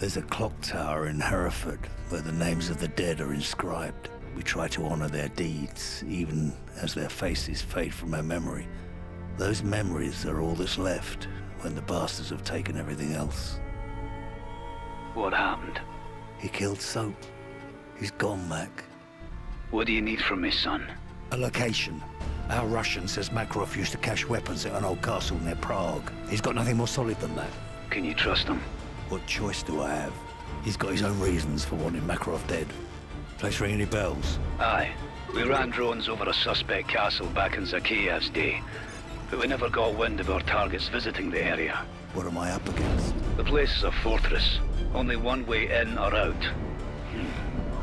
There's a clock tower in Hereford where the names of the dead are inscribed. We try to honor their deeds, even as their faces fade from our memory. Those memories are all that's left when the bastards have taken everything else. What happened? He killed Soap. He's gone, Mac. What do you need from me, son? A location. Our Russian says Makarov used to cache weapons at an old castle near Prague. He's got nothing more solid than that. Can you trust him? What choice do I have? He's got his own reasons for wanting Makarov dead. Place ring any bells? Aye. We ran drones over a suspect castle back in Zakeyev's day, but we never got wind of our targets visiting the area. What am I up against? The place is a fortress. Only one way in or out.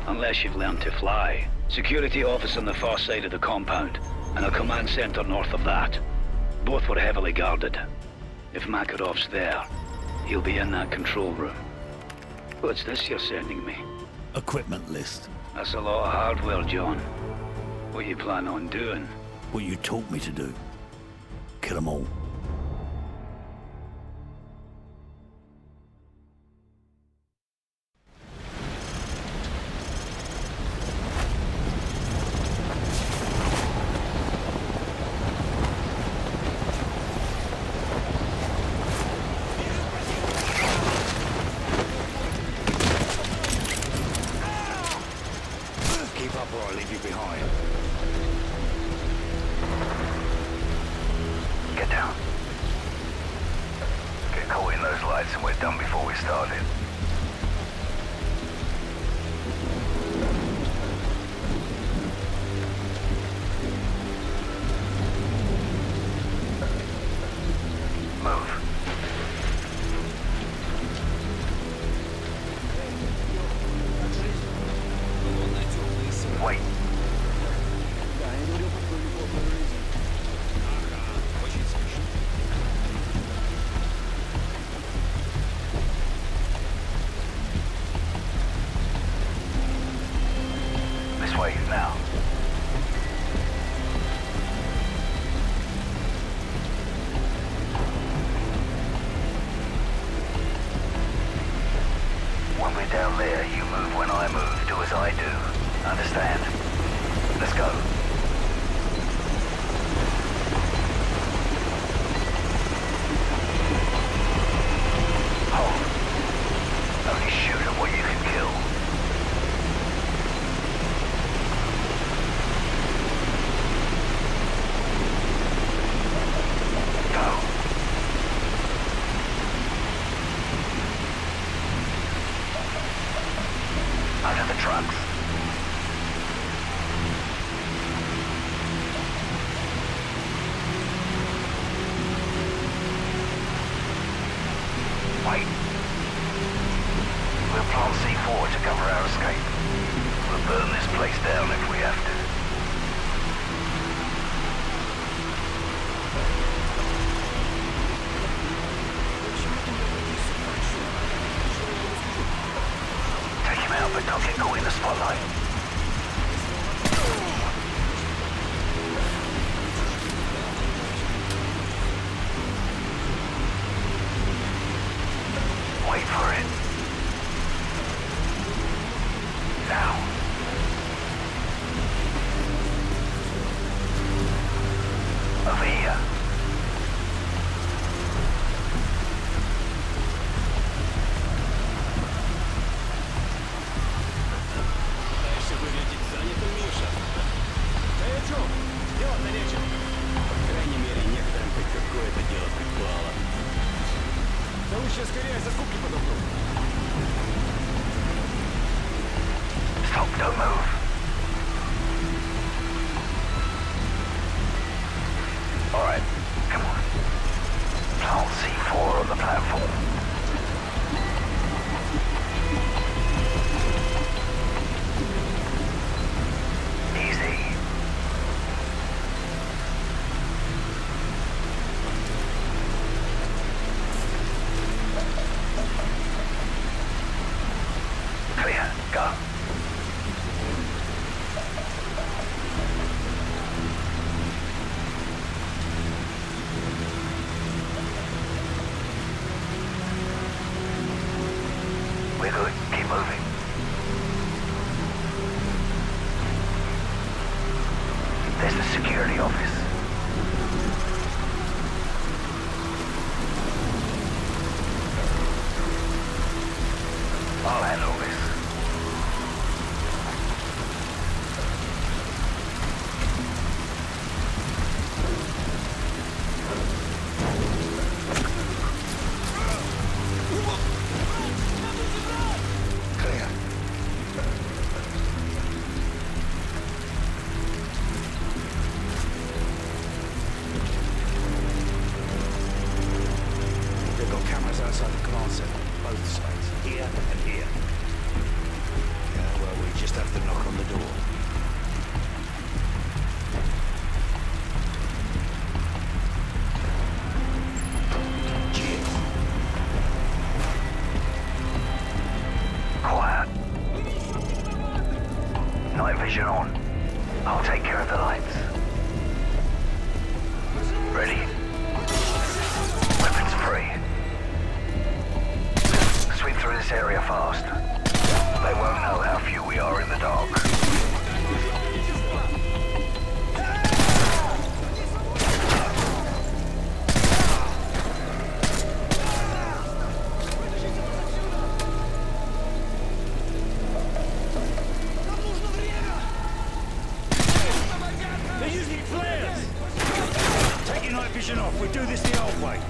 Unless you've learned to fly. Security office on the far side of the compound, and a command center north of that. Both were heavily guarded. If Makarov's there, he'll be in that control room. What's this you're sending me? Equipment list. That's a lot of hardware, John. What you plan on doing? What you taught me to do. Kill them all. There's the security office. I'll handle this. Clear. They've got cameras outside the command center on both sides, here and here. Well, we just have to knock on the door. Quiet. Night vision on. I'll take care of the lights. Ready. Weapons free. Sweep through this area fast. They won't know how few we are in the dark. They're using flares! Take your night vision off, we do this the old way.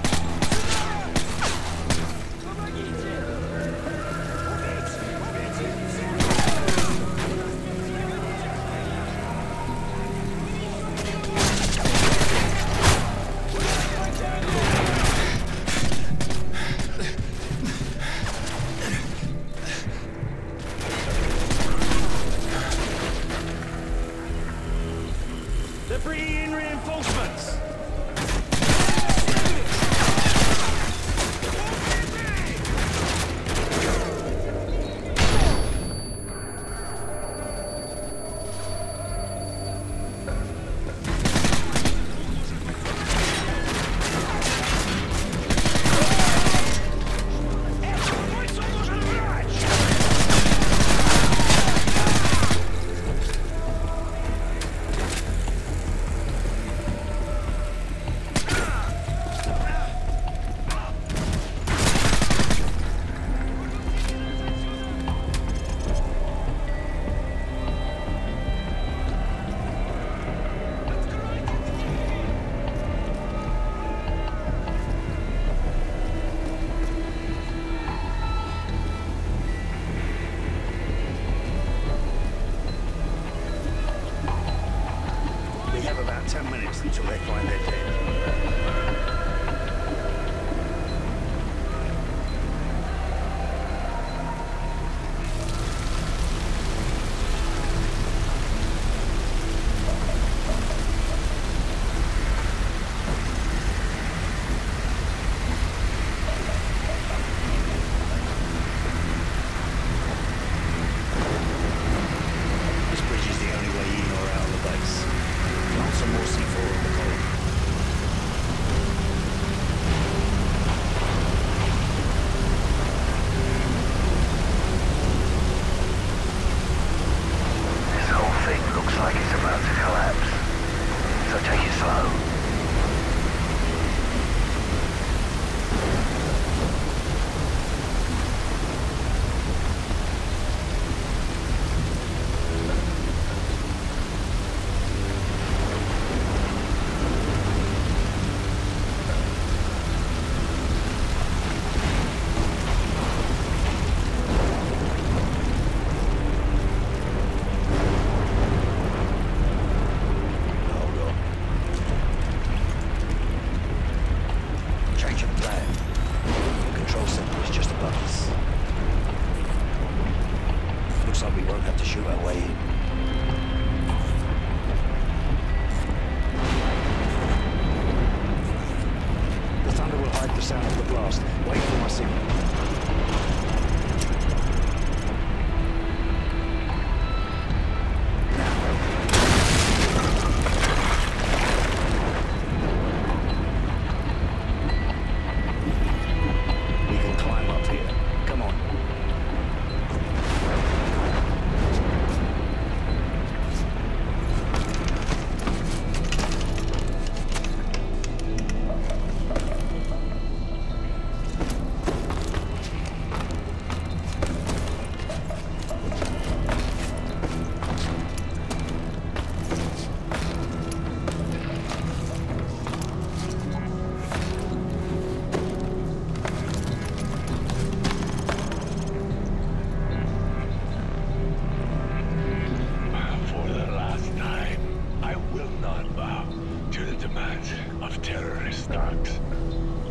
start.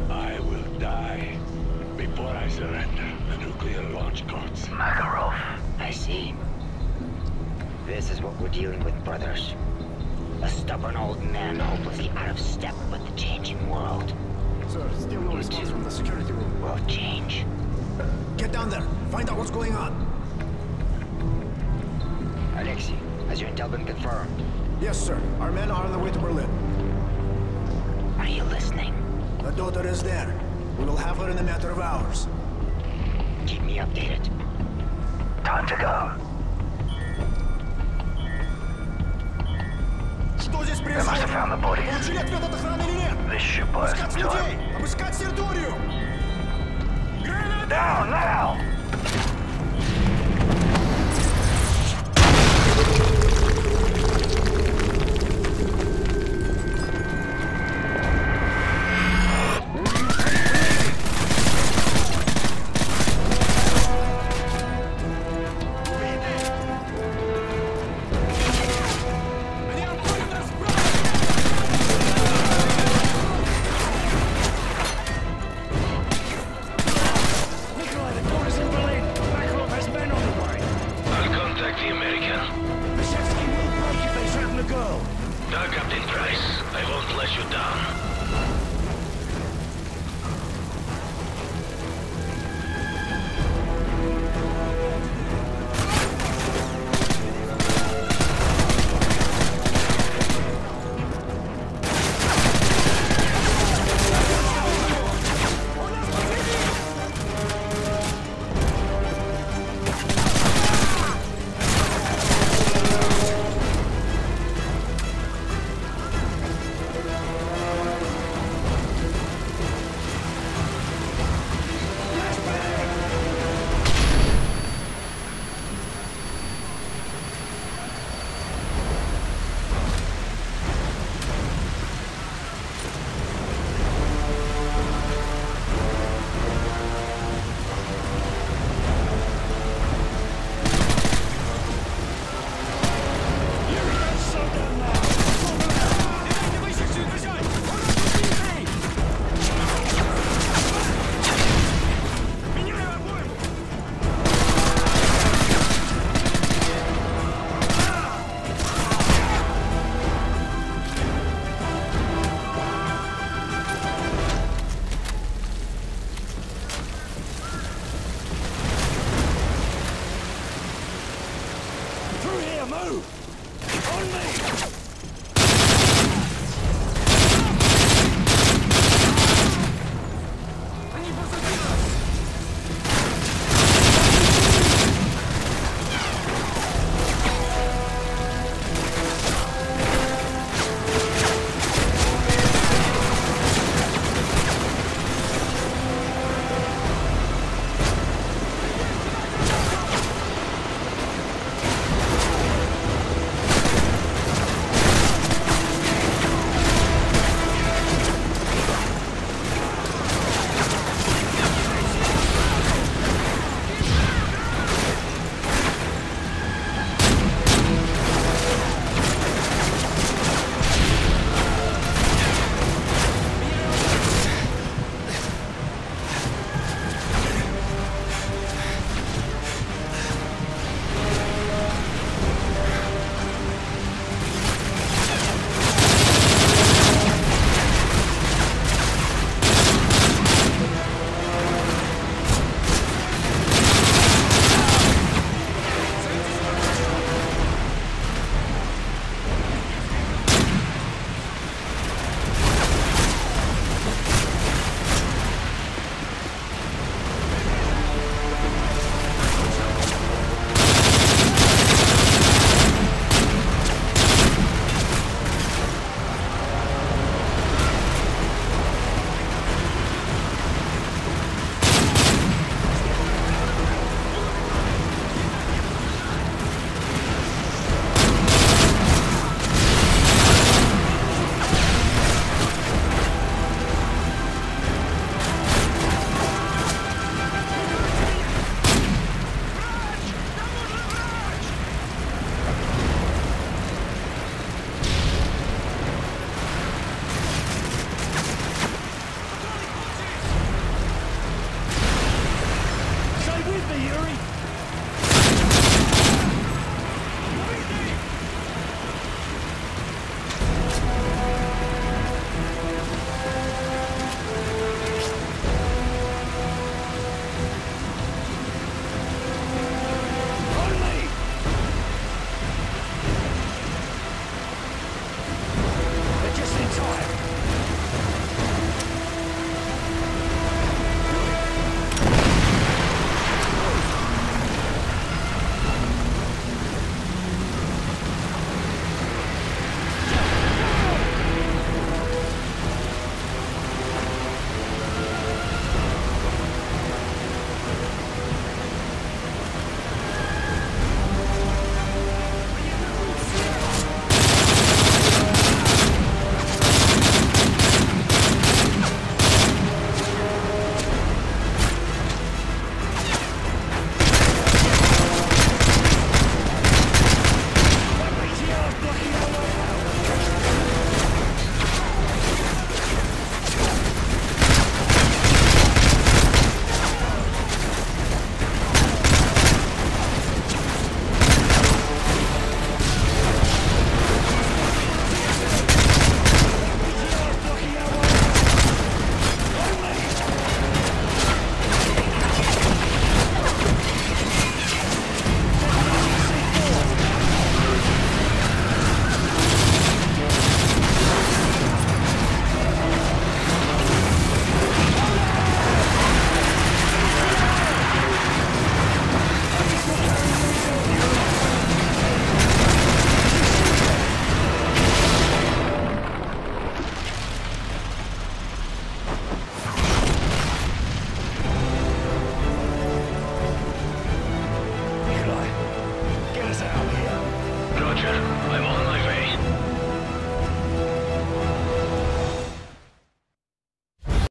I will die before I surrender the nuclear launch codes. Makarov. I see. This is what we're dealing with, brothers. A stubborn old man hopelessly out of step with the changing world. Sir, still no response from the security room. Well, change. Get down there. Find out what's going on. Alexei, has your intel been confirmed? Yes, sir. Our men are on the way to Berlin. Are you listening? The daughter is there. We will have her in a matter of hours. Keep me updated. Time to go. They must have found the bodies. This should burst. Down now! Now, Captain Price, I won't let you down.